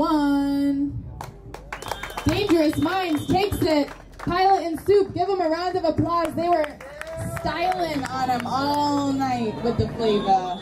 won. Dangerous Mindz takes it. Pilot and Stoop, give them a round of applause. They were styling on him all night with the flavor.